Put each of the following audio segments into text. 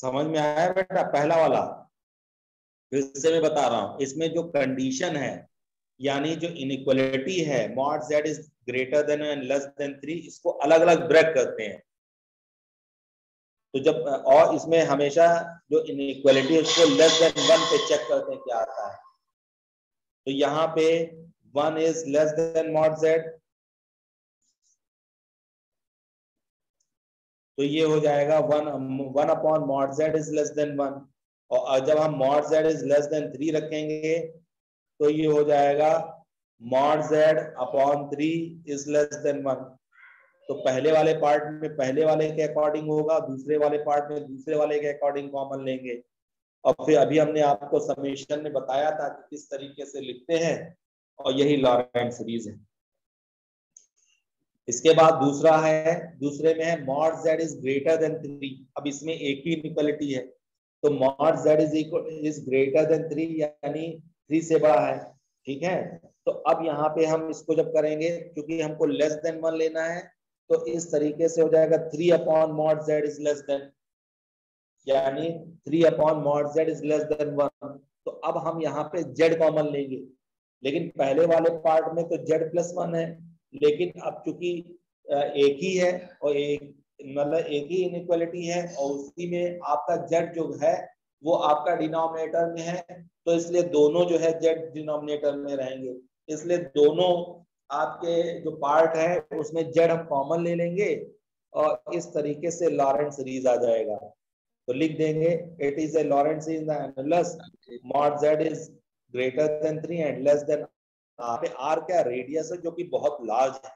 समझ में आया बेटा? पहला वाला फिर से मैं बता रहा हूं, इसमें जो कंडीशन है यानी जो इनइक्वालिटी है mod z is greater than and less than 3, इसको अलग अलग ब्रेक करते हैं। तो जब और इसमें हमेशा जो इनइक्वालिटी है उसको लेस देन 1 पे चेक करते हैं क्या आता है। तो यहाँ पे 1 is less than mod z, तो ये हो जाएगा 1 upon mod z is less than 1। और जब हम mod z is less than 3 रखेंगे तो ये हो जाएगा mod z upon 3 is less than 1। तो पहले वाले पार्ट में पहले वाले के अकॉर्डिंग होगा, दूसरे वाले पार्ट में दूसरे वाले के अकॉर्डिंग कॉमन लेंगे। और फिर अभी हमने आपको समेशन में बताया था कि किस तरीके से लिखते हैं, और यही लॉरेंट सीरीज है। इसके बाद दूसरा है, दूसरे में है mod z is greater than 3। अब इसमें एक ही इक्वालिटी है तो mod z is greater than 3 यानी 3 से बड़ा है, ठीक है। तो अब यहाँ पे हम इसको जब करेंगे क्योंकि हमको लेस देन 1 लेना है तो इस तरीके से हो जाएगा 3 upon mod z is less than, यानी 3 upon mod z is less than 1। तो अब हम यहाँ पे z कॉमन लेंगे, लेकिन पहले वाले पार्ट में तो z प्लस 1 है, लेकिन अब चूंकि एक ही है और एक मतलब एक ही इनइक्वालिटी है और उसी में आपका जेड जो है वो आपका डिनोमिनेटर में है, तो इसलिए दोनों जो है जेड डिनोमिनेटर में रहेंगे, इसलिए दोनों आपके जो पार्ट है उसमें जेड हम कॉमन ले लेंगे और इस तरीके से लॉरेंट सीरीज आ जाएगा। तो लिख देंगे it is a Laurent series annulus mod z is greater than 3 and less than R क्या रेडियस है जो कि बहुत लार्ज है,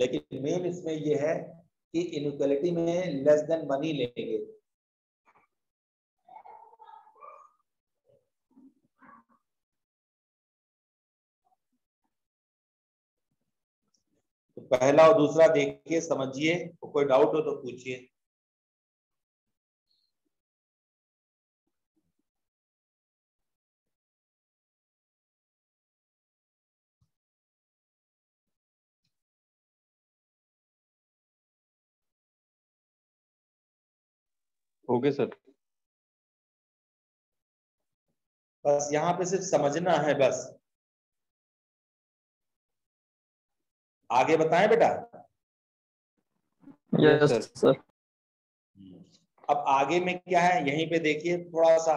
लेकिन मेन इसमें यह है कि इनइक्वालिटी में लेस देन 1 ही लेंगे। तो पहला और दूसरा देखिए, समझिए, तो कोई डाउट हो तो पूछिए। ओके सर, बस यहाँ पे सिर्फ समझना है, बस। आगे बताएं बेटा? Yes sir. अब आगे में क्या है, यहीं पे देखिए थोड़ा सा,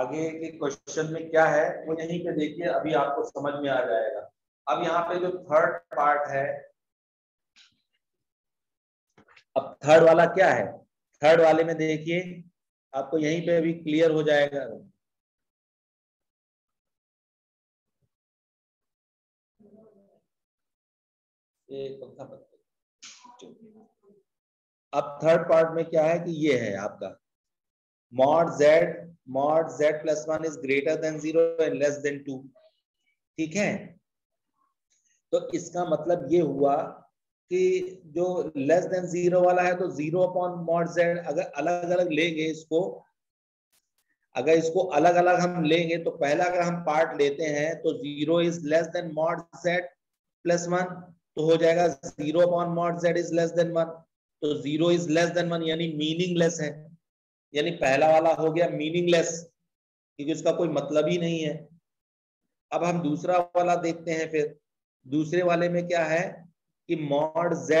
आगे के क्वेश्चन में क्या है वो यहीं पे देखिए, अभी आपको समझ में आ जाएगा। अब यहाँ पे जो थर्ड पार्ट है, अब थर्ड वाला क्या है, थर्ड वाले में देखिए आपको यहीं पे अभी क्लियर हो जाएगा। अब थर्ड पार्ट में क्या है कि ये है आपका mod z plus 1 is greater than 0 and less than 2, ठीक है। तो इसका मतलब ये हुआ कि जो लेस देन 0 वाला है तो 0 अपॉन mod z, अगर अलग अलग लेंगे इसको, अगर इसको अलग अलग हम लेंगे तो पहला अगर हम पार्ट लेते हैं तो 0 is less than mod z plus 1, तो हो जाएगा 0 upon mod z is less than 1। तो 0 इज लेस देन 1 यानी मीनिंगलेस है, यानी पहला वाला हो गया मीनिंगलेस क्योंकि उसका कोई मतलब ही नहीं है। अब हम दूसरा वाला देखते हैं, फिर दूसरे वाले में क्या है कि mod z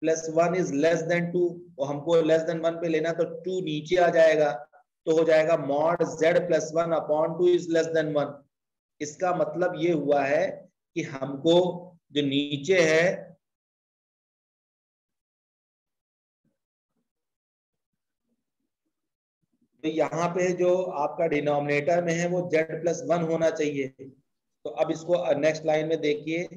plus 1 is less than 2, और हमको लेस देन 1 पे लेना तो 2 नीचे आ जाएगा, तो हो जाएगा mod z plus 1 upon 2 is less than 1। इसका मतलब ये हुआ है कि हमको जो नीचे है तो यहाँ पे जो आपका डिनोमिनेटर में है वो z प्लस 1 होना चाहिए। तो अब इसको नेक्स्ट लाइन में देखिए,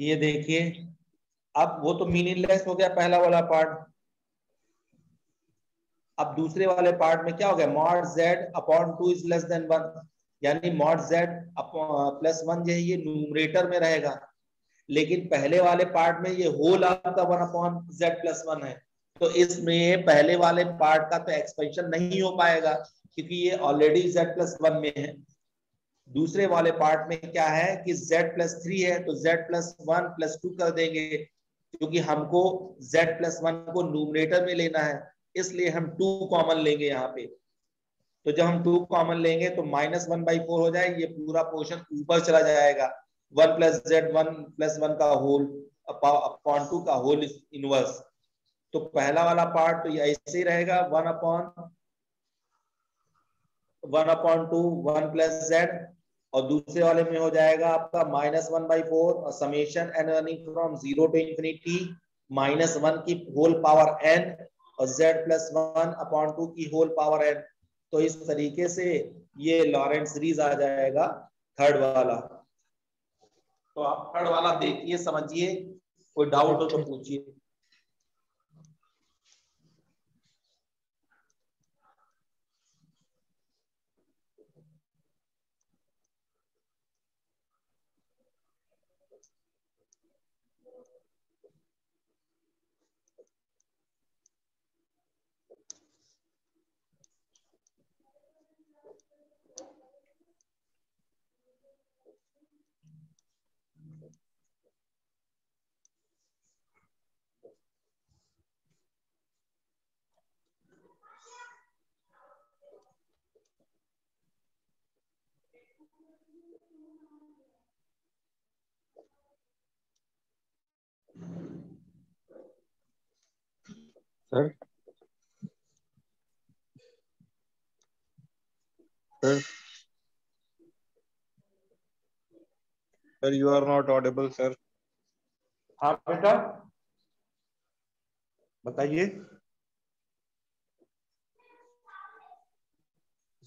ये देखिए। अब वो तो मीनिंगलेस हो गया पहला वाला पार्ट, अब दूसरे वाले पार्ट में क्या हो गया mod z upon 2 is less than 1, यानी मॉड जेड प्लस वन जो है ये न्यूमरेटर में रहेगा, लेकिन पहले वाले पार्ट में ये होल आपका 1/z+1 है, तो इसमें पहले वाले पार्ट का तो एक्सपेंशन नहीं हो पाएगा क्योंकि ये ऑलरेडी z+1 में है। दूसरे वाले पार्ट में क्या है कि z+3 है, तो z+1+2 कर देंगे क्योंकि हमको z+1 को न्यूमरेटर में लेना है, इसलिए हम 2 कॉमन लेंगे यहाँ पे। तो जब हम 2 कॉमन लेंगे तो -1/4 हो जाए, ये पूरा पोर्शन ऊपर चला जाएगा 1+z1+1 का होल अपॉन 2 का होल इनवर्स। तो पहला वाला पार्ट तो ऐसे ही रहेगा 1/2 1+z, और दूसरे वाले में हो जाएगा आपका -1/4 और summation n running from 0 to infinity -1 की होल पावर n और z+1/2 की होल पावर n। तो इस तरीके से ये लॉरेंट सीरीज आ जाएगा थर्ड वाला। तो आप थर्ड वाला देखिए, समझिए, कोई डाउट हो तो पूछिए। Sir, you are not audible, sir. हाँ बेटा बताइए।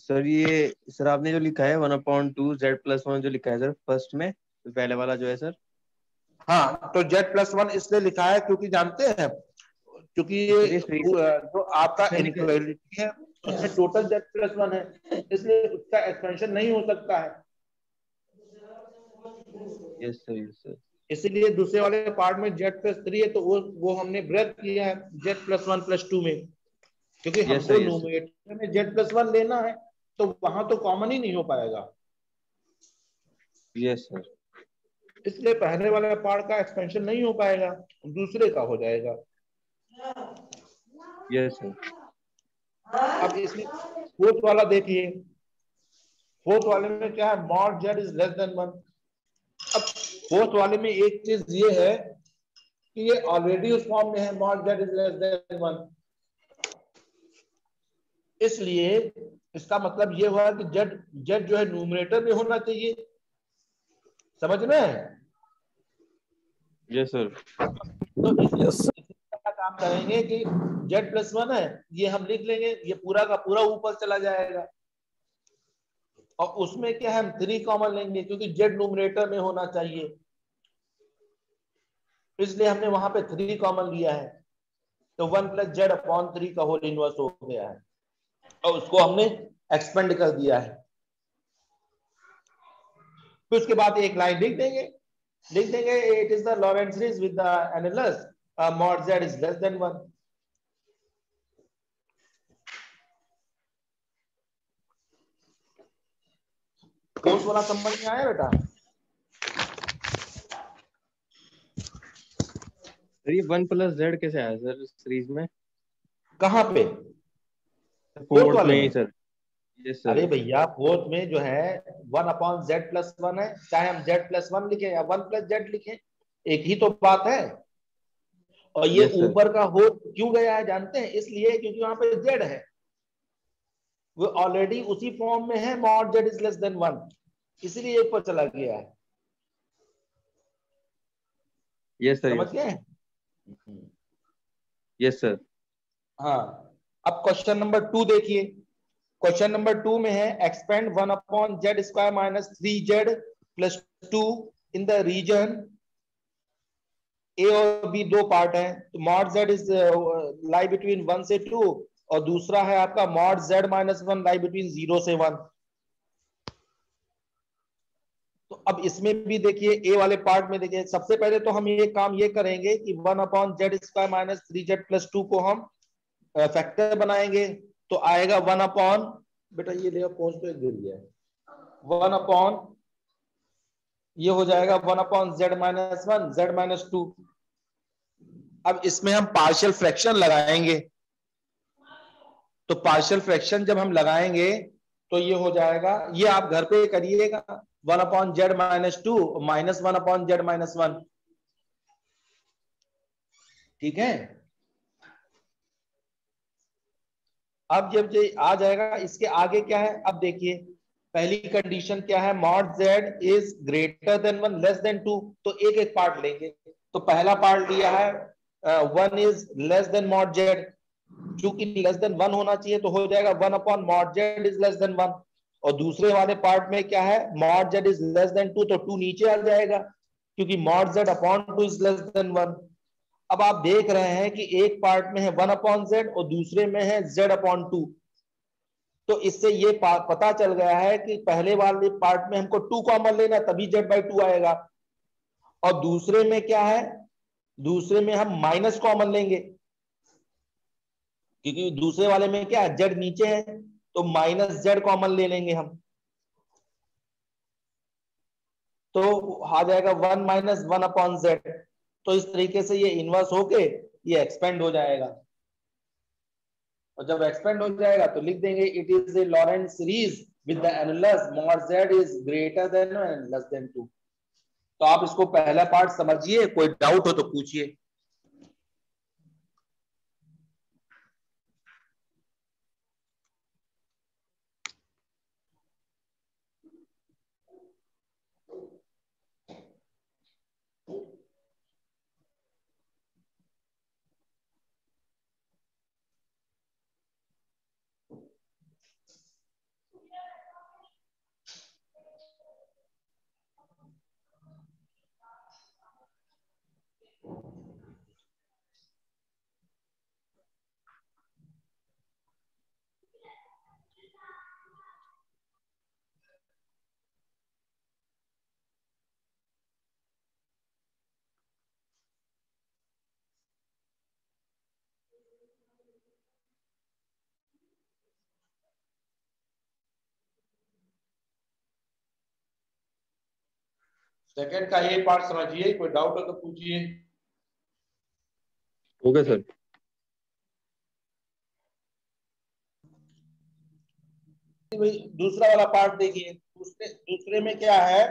सर ये सर आपने जो लिखा है 1/2 z+1 जो लिखा है सर फर्स्ट में, तो पहले वाला जो है सर, हाँ तो z+1 इसलिए लिखा है क्योंकि जानते हैं क्योंकि ये जो आपका इनइक्वालिटी है उसमें टोटल z+1 है, इसलिए उसका एक्सपेंशन नहीं हो सकता है। यस सर, यस सर, इसलिए दूसरे वाले पार्ट में z+3 है, तो वो हमने ब्रेक किया है z+1+2 में, क्योंकि हमको न्यूमरेटर में z+1 लेना है, तो वहां तो कॉमन ही नहीं हो पाएगा। यस सर, इसलिए पहले वाले पार्ट का एक्सपेंशन नहीं हो पाएगा, दूसरे का हो जाएगा। यस सर, अब इसमें फोर्थ वाला देखिए। फोर्थ वाले में क्या है, mod z is less than 1। अब फोर्थ वाले में एक चीज ये है कि ये ऑलरेडी उस फॉर्म में है mod z is less than 1, इसलिए इसका मतलब ये हुआ कि z जो है न्यूमरेटर में होना चाहिए, समझ में है? Yes sir. तो काम करेंगे कि z+1 है ये हम लिख लेंगे, ये पूरा का पूरा ऊपर चला जाएगा, और उसमें क्या है हम 3 कॉमन लेंगे क्योंकि z न्यूमरेटर में होना चाहिए, इसलिए हमने वहां पे 3 कॉमन लिया है, तो 1+z/3 का होल इनवर्स हो गया है, और उसको हमने एक्सपेंड कर दिया है। तो उसके बाद एक लाइन लिख देंगे it is the Laurent series with the analysis mod z is less than 1। Fourth वाला समझ में आया बेटा? ये 1+z कैसे आया सर सीरीज में, कहाँ पे? फोर्थ वाले में सर। Yes sir. अरे भैया फोर्थ में जो है 1/z+1 है, चाहे हम z+1 लिखे या 1+z लिखे, एक ही तो बात है। और ये ऊपर का होल क्यों गया है जानते हैं? इसलिए क्योंकि वहां पे z है, वो ऑलरेडी उसी फॉर्म में है mod z is less than 1, इसलिए ऊपर चला गया है। यस सर, समझ गए? Yes sir. हाँ, अब क्वेश्चन नंबर 2 देखिए। क्वेश्चन नंबर 2 में है expand 1/z²-3z+2 in the region A और बी, 2 पार्ट हैं, तो mod z is lie between 1 से 2, और दूसरा है आपका mod z -1 लाई बिटवीन 0 से 1। अब इसमें भी देखिए ए वाले पार्ट में देखिए, सबसे पहले तो हम ये काम ये करेंगे कि 1/(z²-3z+2) को हम फैक्टर बनाएंगे, तो आएगा 1/ बेटा ये देखो कौन तो गिर गया है, 1/ ये हो जाएगा 1/(z−1)(z−2). अब इसमें हम पार्शियल फ्रैक्शन लगाएंगे, तो पार्शियल फ्रैक्शन जब हम लगाएंगे तो ये हो जाएगा, ये आप घर पे करिएगा, 1/(z−2) - 1/(z−1). ठीक है, अब जब ये आ जाएगा, इसके आगे क्या है, अब देखिए पहली कंडीशन क्या है, mod z is greater than 1 less than 2, तो एक एक पार्ट लेंगे, तो पहला पार्ट लिया है 1 is less than mod z, चूंकि लेस देन 1 होना चाहिए तो हो जाएगा 1/(mod z is less than 1)। और दूसरे वाले पार्ट में क्या है, mod z is less than 2, तो 2 नीचे आ जाएगा क्योंकि mod z upon 2 is less than 1। अब आप देख रहे हैं कि एक पार्ट में है 1/z और दूसरे में है z upon 2, तो इससे ये पता चल गया है कि पहले वाले पार्ट में हमको 2 कॉमन लेना तभी z/2 आएगा, और दूसरे में क्या है, दूसरे में हम माइनस कॉमन लेंगे क्योंकि दूसरे वाले में क्या है, z नीचे है तो -z कॉमन ले लेंगे हम, तो आ जाएगा 1 - 1/z। तो इस तरीके से ये इन्वर्स होके ये एक्सपेंड हो जाएगा, और जब एक्सपेंड हो जाएगा तो लिख देंगे it is a Laurent series with the annulus mod z is greater than 1 less than 2। तो आप इसको पहला पार्ट समझिए, कोई डाउट हो तो पूछिए। सेकंड का ये पार्ट समझिए, कोई डाउट हो तो पूछिए। Okay sir. दूसरा वाला पार्ट देखिए, दूसरे में क्या है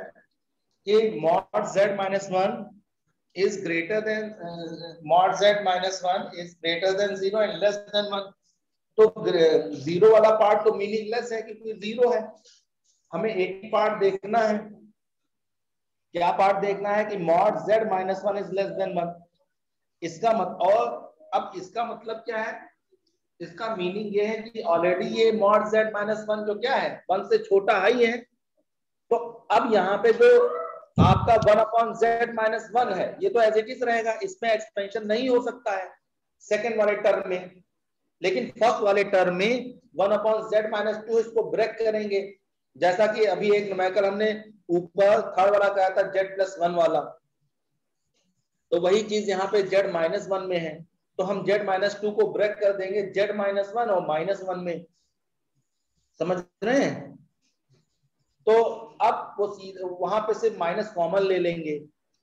कि mod z minus 1 is greater than 0 and less than 1, तो 0 वाला पार्ट तो मीनिंगलेस है क्योंकि 0 है। हमें एक पार्ट देखना है, क्या पार्ट देखना है कि mod z minus 1 is less than 1। इसका और अब इसका मतलब क्या है, इसका मीनिंग ये है कि ऑलरेडी ये mod z minus 1 जो क्या है 1 से छोटा है ही है, तो अब यहाँ पे जो आपका 1/(z−1) है ये तो एज इट इज रहेगा, इसमें एक्सपेंशन नहीं हो सकता है सेकंड वाले टर्म में। लेकिन फर्स्ट वाले टर्म में 1/(z−2) इसको ब्रेक करेंगे, जैसा कि अभी एक न्यूमेरिकल हमने ऊपर थर्ड वाला कहा था z+1 वाला, तो वही चीज यहाँ पे z-1 में है, तो हम z-2 को ब्रेक कर देंगे z-1 और -1 में, समझ रहे हैं। तो अब वो वहां पे से माइनस कॉमन ले लेंगे,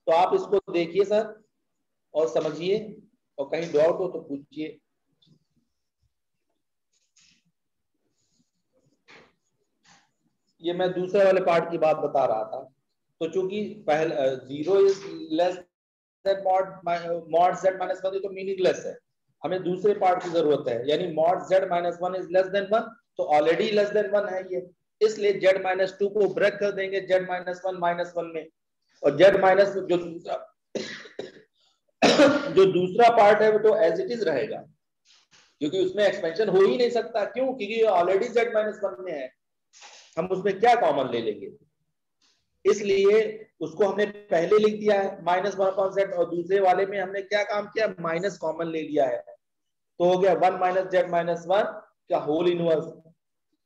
तो आप इसको देखिए सर और समझिए, और कहीं डाउट हो तो पूछिए। ये मैं दूसरे वाले पार्ट की बात बता रहा था, तो चूंकि पहले 0 is less than mod z minus 1 तो मीनिंगलेस है, हमें दूसरे पार्ट की जरूरत है, यानी mod z minus 1 is less than 1, तो ऑलरेडी लेस देन 1 है ये, इसलिए z-2 को ब्रेक कर देंगे z-1 -1 में, और जो दूसरा पार्ट है वो तो एज इट इज रहेगा क्योंकि उसमें एक्सपेंशन हो ही नहीं सकता, क्यों, क्योंकि ऑलरेडी z-1 में है, हम उसमें क्या कॉमन ले लेंगे, इसलिए उसको हमने पहले लिख दिया है -1/z, और दूसरे वाले में हमने क्या काम किया, माइनस कॉमन ले लिया है, तो हो गया 1 - z-1 का होल इनवर्स,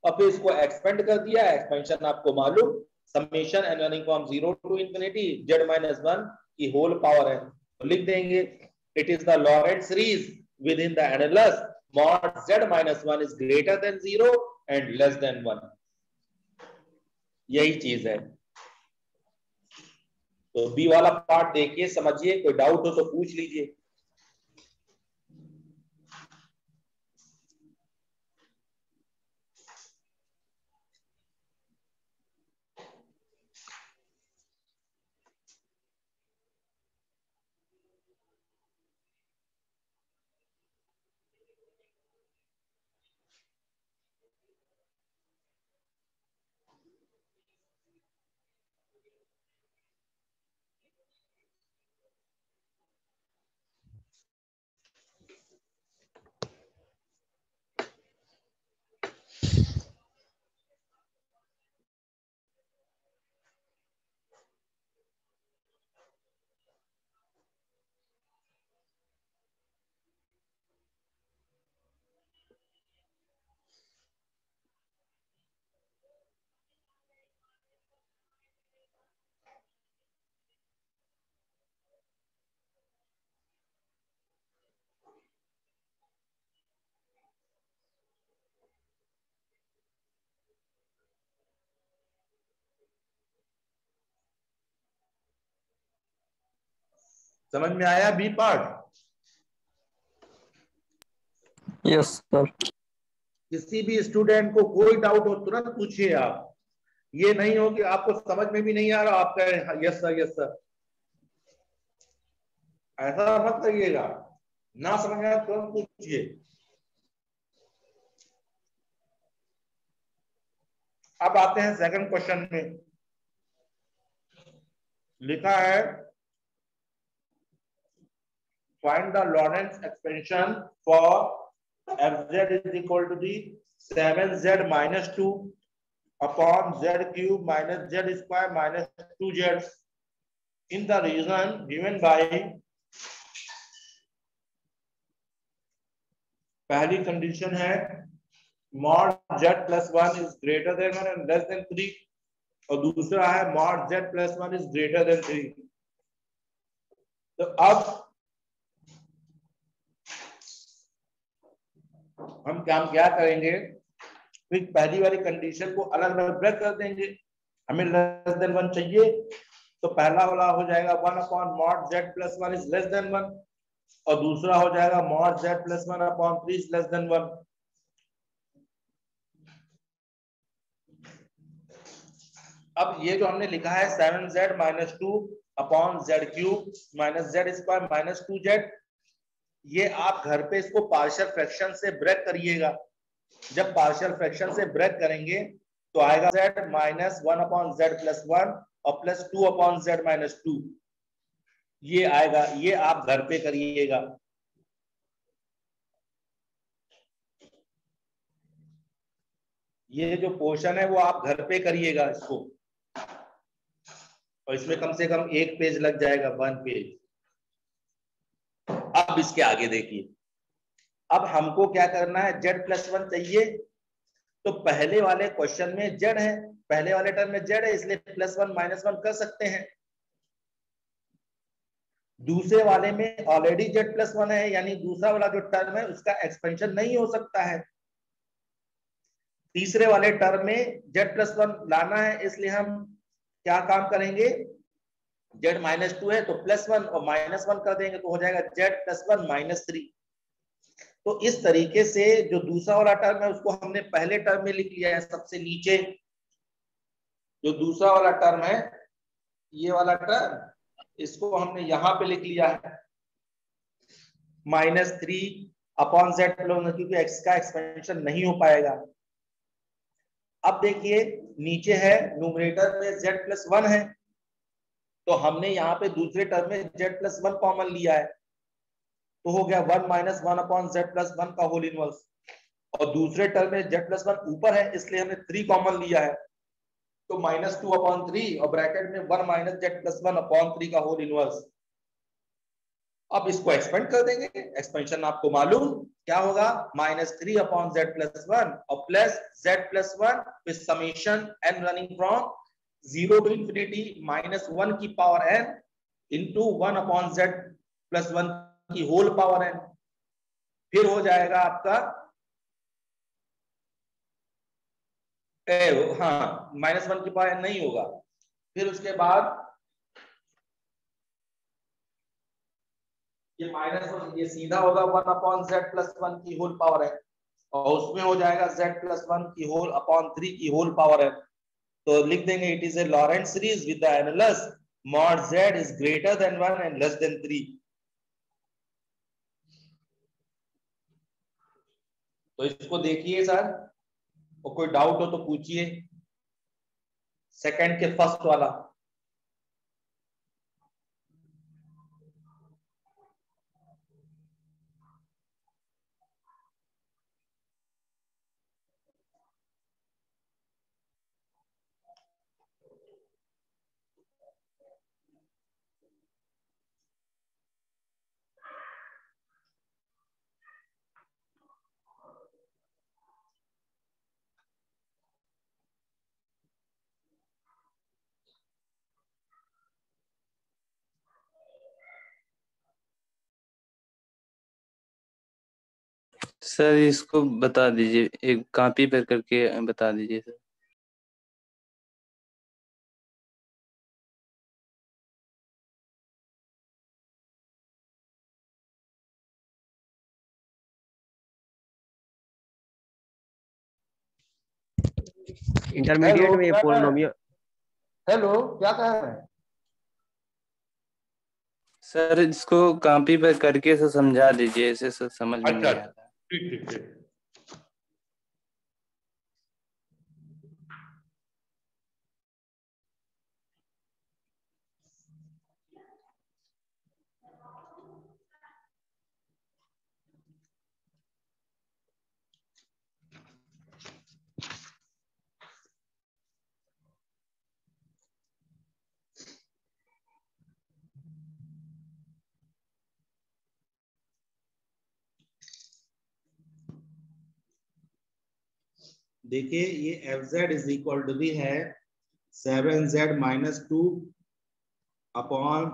और फिर इसको एक्सपेंड कर दिया, एक्सपेंशन आपको मालूम, summation and running from 0 to infinity z minus 1 की होल पावर है, तो लिख देंगे it is the Laurent series with in the annulus mod z minus 1 is greater than 0 and less than 1. यही चीज है। तो बी वाला पार्ट देखिए, समझिए, कोई डाउट हो तो पूछ लीजिए। समझ में आया बी पार्ट? Yes sir. किसी भी स्टूडेंट को कोई डाउट हो तुरंत पूछिए आप, ये नहीं हो कि आपको समझ में भी नहीं आ रहा आप कहें यस सर यस सर, ऐसा मत करिएगा। ना समझ आया तुरंत पूछिए। अब आते हैं सेकंड क्वेश्चन में, लिखा है find the Lorentz expansion for fz is equal to the 7z minus 2 upon z cube minus z square minus 2z in the region given by, पहली कंडीशन है mod z plus 1 is greater than 1 and less than 3 और दूसरा है mod z plus 1 is greater than 3। तो अब हम काम क्या करेंगे, पहली वाली कंडीशन को अलग अलग ब्रेक कर देंगे, हमें लेस देन 1 चाहिए, तो पहला वाला हो जाएगा 1 upon mod z plus 1 is less than 1 और दूसरा हो जाएगा mod z plus 1 upon 3 is less than 1। अब ये जो हमने लिखा है 7z minus 2 upon z cube minus z square minus 2z, ये आप घर पे इसको पार्शियल फ्रैक्शन से ब्रेक करिएगा। जब पार्शियल फ्रैक्शन से ब्रेक करेंगे तो आएगा z minus 1 upon z plus 1 और प्लस 2 अपॉन z माइनस 2, ये आएगा। ये आप घर पे करिएगा। ये जो पोर्शन है वो आप घर पे करिएगा इसको, और इसमें कम से कम एक पेज लग जाएगा, 1 पेज। अब इसके आगे देखिए, अब हमको क्या करना है, z प्लस 1 चाहिए, तो पहले वाले क्वेश्चन में z है, पहले वाले टर्म में z है, इसलिए प्लस 1 माइनस 1 कर सकते हैं। दूसरे वाले में ऑलरेडी z प्लस 1 है, यानी दूसरा वाला जो टर्म है उसका एक्सपेंशन नहीं हो सकता है। तीसरे वाले टर्म में z प्लस 1 लाना है, इसलिए हम क्या काम करेंगे, z माइनस 2 है तो प्लस 1 और माइनस 1 कर देंगे, तो हो जाएगा z प्लस 1 माइनस 3। तो इस तरीके से जो दूसरा वाला टर्म है उसको हमने पहले टर्म में लिख लिया है, सबसे नीचे जो दूसरा वाला टर्म है, ये वाला टर्म, इसको हमने यहां पे लिख लिया है माइनस 3 अपॉन z प्लस, क्योंकि x का एक्सपेंशन नहीं हो पाएगा। अब देखिए नीचे है न्यूमरेटर में z प्लस 1 है, तो हमने यहाँ पे दूसरे टर्म में z प्लस 1 कॉमन लिया है, तो हो गया 1 माइनस 1 अपॉन z प्लस 1 का होल इनवर्स, और दूसरे टर्म में z प्लस 1 ऊपर है इसलिए हमने 3 कॉमन लिया है, तो माइनस 2 अपॉन 3 और ब्रैकेट में 1 माइनस z प्लस 1 अपॉन 3 का होल इनवर्स। अब इसको एक्सपेंड कर देंगे, एक्सपेंशन आपको मालूम क्या होगा, माइनस 3 अपॉन z प्लस 1 और plus z plus 1 with summation and running from zero to infinity minus one की power N into 1/z plus 1 की होल पावर एन, फिर हो जाएगा आपका हाँ -1 की पावर एन नहीं होगा, फिर उसके बाद ये -1 ये सीधा होगा 1/z प्लस 1 की होल पावर है, और उसमें हो जाएगा z प्लस 1 की होल अपॉन 3 की होल पावर है। तो लिख देंगे it is a Laurent series with the annulus mod z is greater than 1 and less than 3। तो इसको देखिए सर, और कोई डाउट हो तो पूछिए। सेकंड के फर्स्ट वाला सर इसको बता दीजिए, एक कॉपी पर करके बता दीजिए सर। इंटरमीडिएट में ये पॉलिनोमियल। हेलो, क्या कह रहे हैं सर? इसको कॉपी पर करके सर समझा दीजिए, ऐसे सर समझ में नहीं आता। ठीक। देखिए ये fz इज इक्वल टू भी है 7z minus 2 upon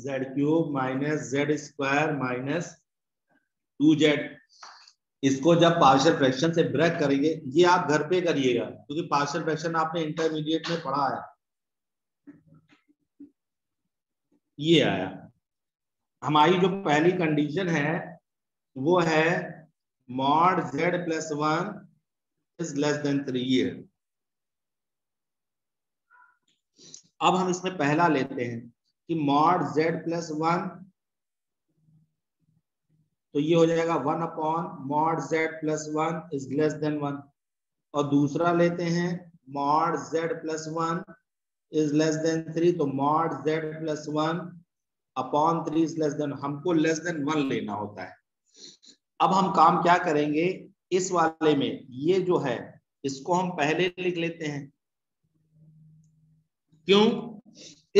z cube minus z square minus 2z। इसको जब पार्शियल फ्रैक्शन से ब्रेक करेंगे, ये आप घर पे करिएगा क्योंकि पार्शियल फ्रैक्शन आपने इंटरमीडिएट में पढ़ा है। ये आया हमारी जो पहली कंडीशन है वो है mod z plus 1 less than 3 है। अब हम इसमें पहला लेते हैं कि मॉड z प्लस 1, तो ये हो जाएगा 1 upon mod z plus 1 is less than 1, और दूसरा लेते हैं mod z plus 1 is less than 3, तो mod z plus 1 upon 3 is less than, हमको लेस देन 1 लेना होता है। अब हम काम क्या करेंगे इस वाले में, ये जो है इसको हम पहले लिख लेते हैं। क्यों?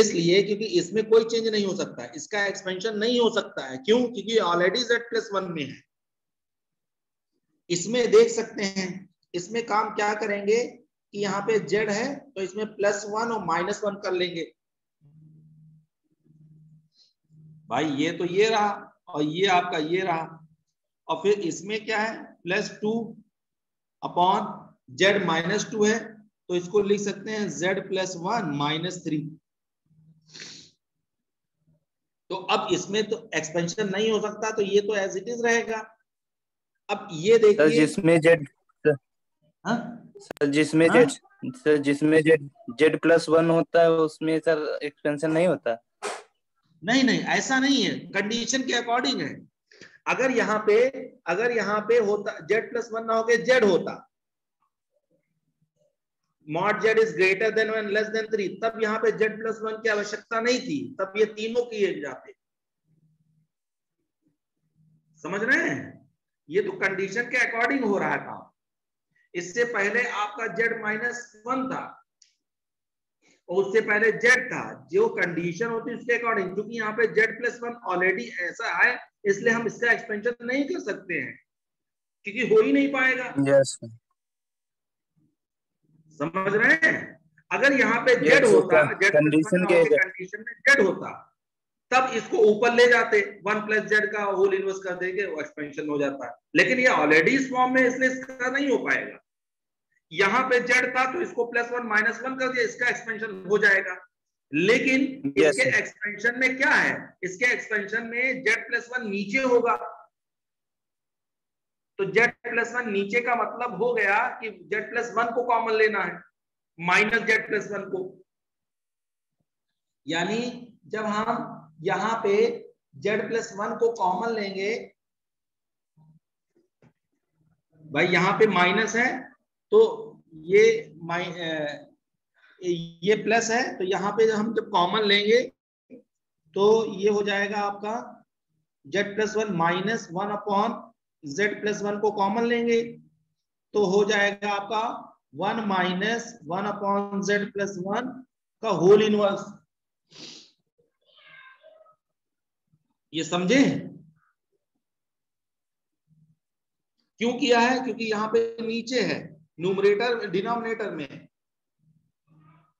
इसलिए क्योंकि इसमें कोई चेंज नहीं हो सकता, इसका एक्सपेंशन नहीं हो सकता है। क्यों? क्योंकि ऑलरेडी z प्लस 1 में है। इसमें देख सकते हैं, इसमें काम क्या करेंगे कि यहाँ पे z है तो इसमें +1 और -1 कर लेंगे। भाई ये तो ये रहा और ये आपका ये रहा, और फिर इसमें क्या है +2 अपॉन z -2 है, तो इसको लिख सकते हैं z प्लस 1 -3। तो अब इसमें तो एक्सपेंशन नहीं हो सकता, तो ये तो एज इट इज रहेगा। अब ये देखिए जिसमें z z प्लस 1 होता है उसमें सर एक्सपेंशन नहीं होता। नहीं ऐसा नहीं है, कंडीशन के अकॉर्डिंग है। अगर यहाँ पे होता z प्लस 1 ना होके z होता mod z is greater than 1 less than 3, तब यहाँ पे z प्लस 1 की आवश्यकता नहीं थी, तब ये तीनों किए जाते। समझ रहे हैं? ये तो कंडीशन के अकॉर्डिंग हो रहा था। इससे पहले आपका z -1 था और उससे पहले z था, जो कंडीशन होती उसके अकॉर्डिंग, क्योंकि यहाँ पे z प्लस 1 ऑलरेडी ऐसा है इसलिए हम इसका एक्सपेंशन नहीं कर सकते हैं क्योंकि हो ही नहीं पाएगा। yes. समझ रहे हैं? अगर यहाँ पे जेड होता, कंडीशन में जेड होता, तब इसको ऊपर ले जाते, 1 + z का होल इन्वर्स कर देंगे, वो एक्सपेंशन हो जाता है। लेकिन ये ऑलरेडी इस फॉर्म में, इसलिए इसका नहीं हो पाएगा। यहाँ पे z था तो इसको +1 - 1 कर दिया, इसका एक्सपेंशन हो जाएगा। लेकिन इसके एक्सपेंशन में क्या है, इसके एक्सपेंशन में z + 1 नीचे होगा। तो z + 1 नीचे का मतलब हो गया कि z + 1 को कॉमन लेना है -z + 1 को। यानी जब हम यहाँ पे z + 1 को कॉमन लेंगे, भाई यहाँ पे माइनस है तो ये प्लस है, तो यहाँ पे हम जब कॉमन लेंगे तो ये हो जाएगा आपका z + 1 -1/z + 1 को कॉमन लेंगे तो हो जाएगा आपका 1 - 1/z + 1 का होल इनवर्स। ये समझे क्यों किया है? क्योंकि यहाँ पे नीचे है न्यूमरेटर, डिनोमिनेटर में है,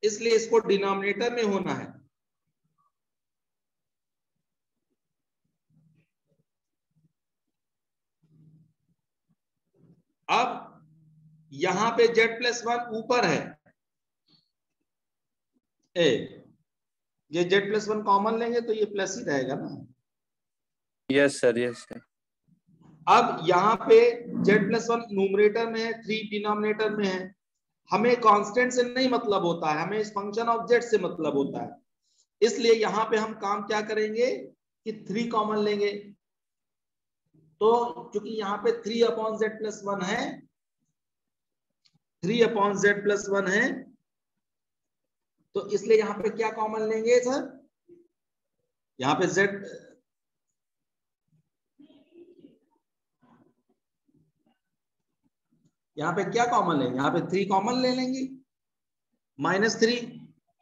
इसलिए इसको डिनोमिनेटर में होना है। अब यहां पे z + 1 ऊपर है, ये z + 1 कॉमन लेंगे तो ये प्लस ही रहेगा ना। Yes sir, yes sir. अब यहाँ पे z + 1 न्यूमरेटर में है, 3 डिनोमिनेटर में है। हमें कांस्टेंट से नहीं मतलब होता है, हमें इस फंक्शन ऑफ z से मतलब होता है। इसलिए यहाँ पे हम काम क्या करेंगे कि 3 कॉमन लेंगे। तो क्योंकि यहाँ पे 3/z + 1 है, 3/z + 1 है, तो इसलिए यहाँ पे क्या कॉमन लेंगे सर? यहाँ पे यहाँ पे क्या कॉमन लेंगे? यहाँ पे 3 कॉमन ले लेंगे, -3,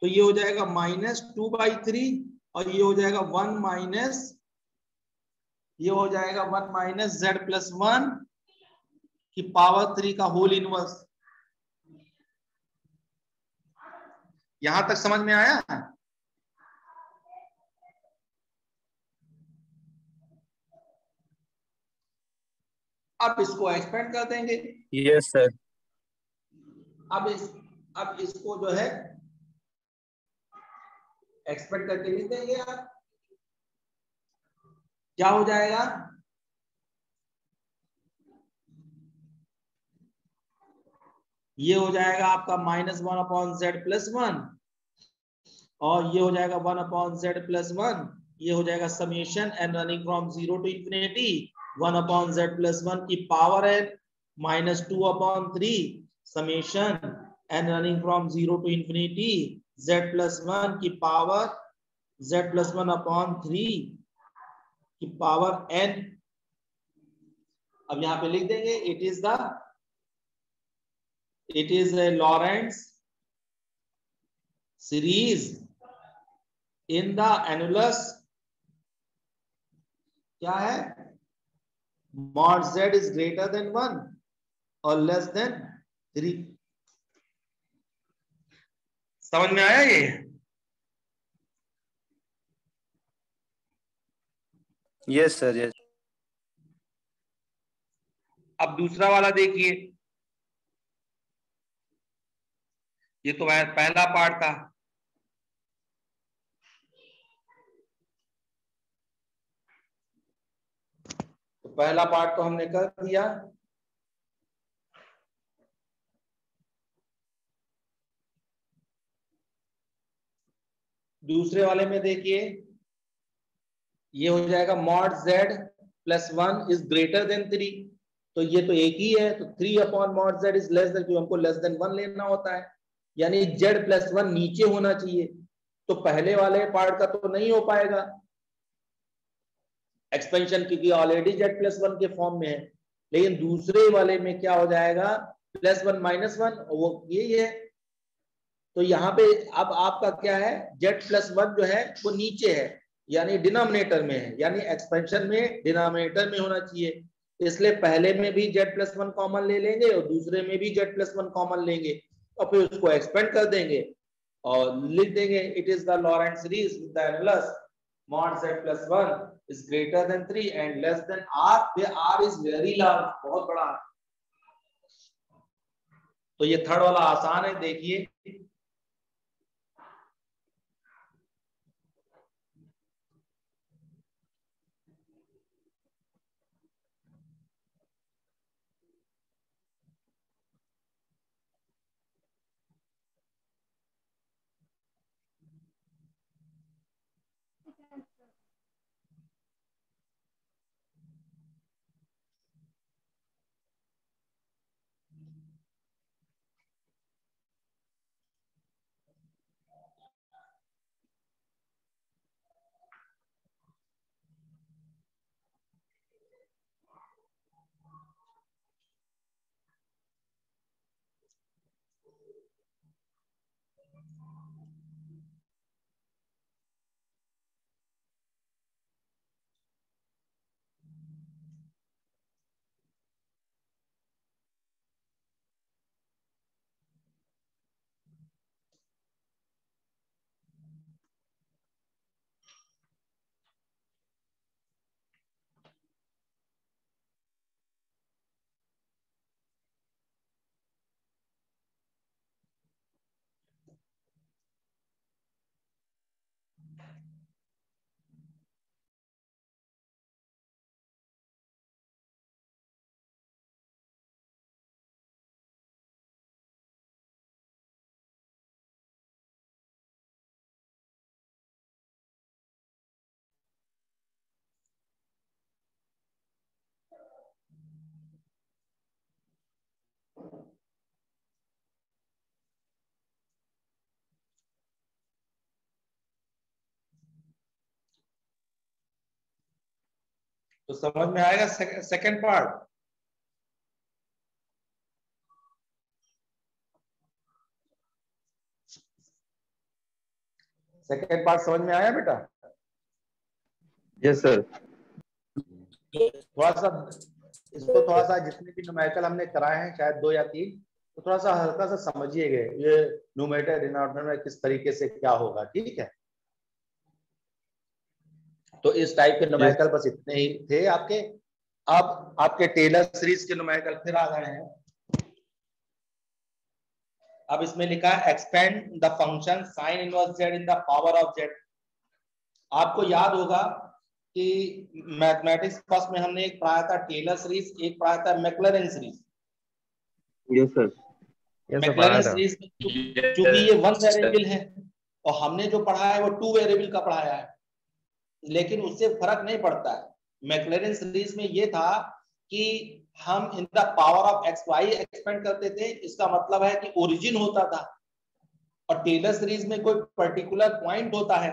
तो ये हो जाएगा -2/3, और ये हो जाएगा 1 - z + 1 की पावर 3 का होल इनवर्स। यहां तक समझ में आया? अब इसको एक्सपेंड कर देंगे। Yes sir. अब इसको जो है एक्सपेंड करके लिख देंगे आप। क्या हो जाएगा? ये हो जाएगा आपका -1/z + 1, और ये हो जाएगा 1/z + 1। ये हो जाएगा summation and running from 0 to infinity 1/z + 1 की पावर है -2/3 summation and running from 0 to infinity z + 1 की पावर z + 1/3 की पावर n। अब यहाँ पे लिख देंगे it is a Lorentz series in the annulus, क्या है, mod z > 1 or < 3। समझ में आया? ये यस सर, यस। अब दूसरा वाला देखिए, ये तो पहला पार्ट था। पहला पार्ट तो हमने कर दिया। दूसरे वाले में देखिए, ये हो जाएगा mod z + 1 > 3, तो ये तो एक ही है, तो 3/mod z > क्योंकि हमको < 1 लेना होता है, यानी z + 1 नीचे होना चाहिए। तो पहले वाले पार्ट का तो नहीं हो पाएगा एक्सपेंशन, क्योंकि ऑलरेडी z + 1 के फॉर्म में है। लेकिन दूसरे वाले में क्या हो जाएगा, +1 - 1, वो यही है। तो यहाँ पे अब आपका क्या है, z + 1 जो है वो नीचे है, यानी डिनोमिनेटर में है, यानी एक्सपेंशन में डिनोमिनेटर में होना चाहिए। इसलिए पहले में भी z + 1 कॉमन ले लेंगे और दूसरे में भी z + 1 कॉमन लेंगे और फिर उसको एक्सपेंड कर देंगे। और लिख देंगे it is the Laurent series with the annulus mod z plus 1 is greater than 3 and less than r where r is very large, बहुत बड़ा है। तो ये थर्ड वाला आसान है, देखिए तो समझ में आएगा सेकंड पार्ट। सेकंड पार्ट समझ में आया बेटा? Yes sir. थोड़ा सा इसको जितने भी न्यूमेरिकल हमने कराए हैं शायद 2 या 3 तो थोड़ा सा हल्का सा समझिएगा ये न्यूमेरेटर डिनोमिनेटर में किस तरीके से क्या होगा, ठीक है? तो इस टाइप के न्यूमेरिकल बस इतने ही थे आपके। अब आपके टेलर सीरीज के न्यूमेरिकल फिर आ गए हैं। अब इसमें लिखा है expand the function sine inverse Z in the power of Z. आपको याद होगा कि मैथमेटिक्स फर्स्ट में हमने एक पढ़ाया था टेलर सीरीज, एक पढ़ाया था Maclaurin series. Yes sir. Maclaurin series चूंकि ये 1 वेरिएबल है और हमने जो पढ़ाया है वो 2 वेरिएबल का पढ़ाया है, लेकिन उससे फर्क नहीं पड़ता है। मैक्लॉरिन सीरीज में ये था कि हम in the power of x Y expand करते थे, इसका मतलब है कि ओरिजिन होता था, और टेलर सीरीज में कोई पर्टिकुलर पॉइंट होता है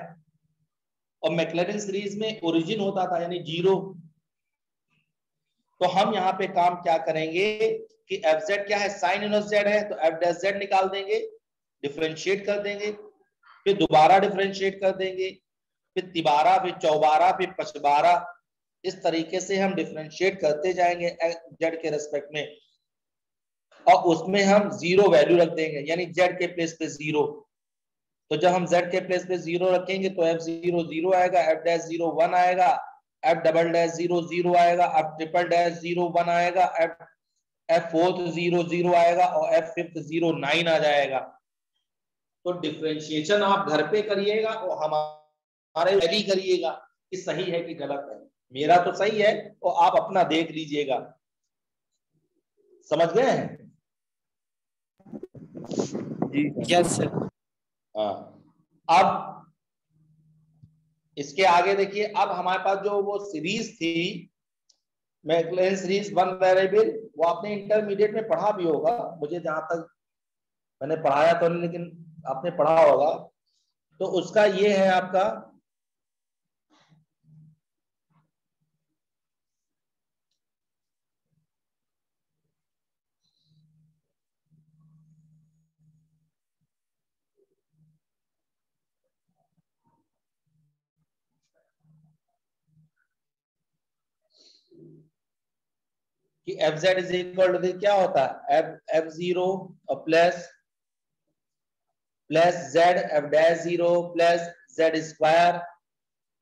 और मैक्लॉरिन सीरीज में ओरिजिन होता था यानी 0। तो हम यहाँ पे काम क्या करेंगे कि एफ जेड क्या है, साइन इनवर्स जेड है, तो एफ डैश जेड निकाल देंगे, डिफरेंशिएट कर देंगे, फिर दोबारा डिफरेंशिएट कर देंगे, फिर 3 बारा, फिर 4 बारा, फिर 5 बारा, इस तरीके से हम डिफरेंशिएट करते जाएंगे जेड के रेस्पेक्ट में, और उसमें हम 0 वैल्यू रख देंगे यानी जेड के प्लेस पे 0। तो जब हम जेड के प्लेस पे 0 रखेंगे तो f0 0 आएगा, f'0 1 आएगा, f'0 0 आएगा, f'0 1 आएगा, f'0 0 आएगा और f'0 9 आ जाएगा। तो डिफरेंशिएशन आप घर पे करिएगा और हमारे वैल्यू करिएगा कि सही है कि गलत है। मेरा तो सही है और आप अपना देख लीजिएगा, समझ गए हैं जी? Yes sir. अब इसके आगे देखिए, अब हमारे पास जो वो सीरीज थी मैक्लॉरिन सीरीज 1 वेरिएबल, वो आपने इंटरमीडिएट में पढ़ा भी होगा, मुझे जहां तक मैंने पढ़ाया तो नहीं, लेकिन आपने पढ़ा होगा। तो उसका ये है आपका कि fz इज इक्वल टू क्या होता है, f f0 plus plus Z F dash zero plus Z square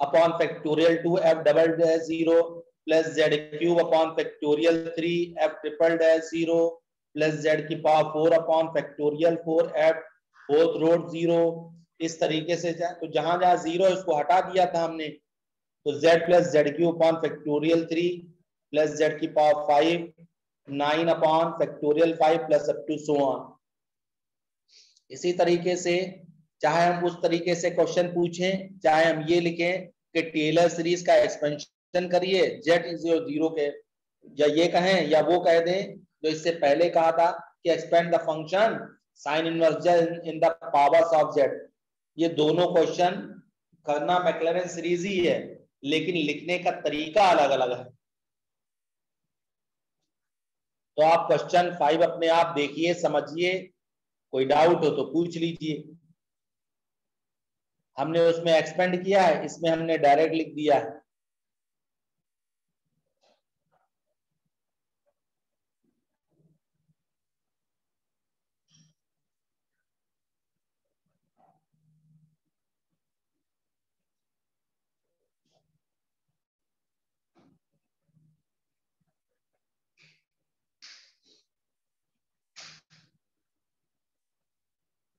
upon factorial two F double dash zero plus Z cube upon factorial three F triple dash zero plus Z की power four upon factorial four F fourth root zero. इस तरीके से तो जहां जहां zero इसको हटा दिया था हमने, तो Z plus Z cube upon factorial three plus Z की power five nine upon factorial five plus up to so on. इसी तरीके से चाहे हम उस तरीके से क्वेश्चन पूछें, चाहे हम ये लिखें कि टेलर सीरीज का एक्सपेंशन करिए जेड जीरो के, या ये कहें या वो कह दें, तो इससे पहले कहा था कि expand the function sine inverse in the powers of Z. ये दोनों क्वेश्चन करना मैक्लैरन सीरीज ही है, लेकिन लिखने का तरीका अलग अलग है। तो आप क्वेश्चन 5 अपने आप देखिए, समझिए, कोई डाउट हो तो पूछ लीजिए। हमने उसमें एक्सपेंड किया है, इसमें हमने डायरेक्ट लिख दिया है।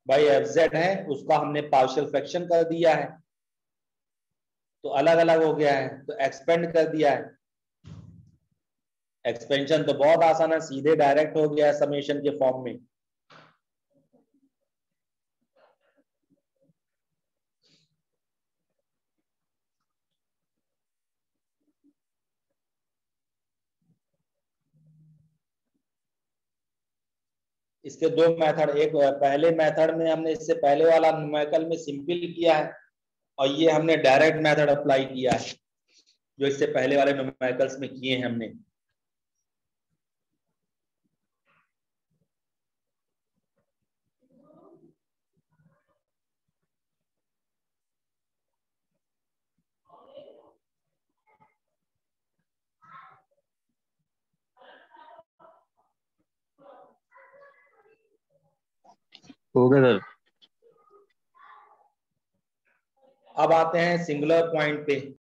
भाई एफ जेड है उसका हमने पार्शियल फ्रैक्शन कर दिया है, तो अलग अलग हो गया है, तो एक्सपेंड कर दिया है। एक्सपेंशन तो बहुत आसान है, सीधे डायरेक्ट हो गया है समेशन के फॉर्म में। इसके दो मेथड, एक पहले मेथड में हमने इससे पहले वाला न्यूमेरिकल में सिंपल किया है, और ये हमने डायरेक्ट मेथड अप्लाई किया है जो इससे पहले वाले न्यूमेरिकल्स में किए हैं हमने। सर अब आते हैं सिंगुलर पॉइंट पे।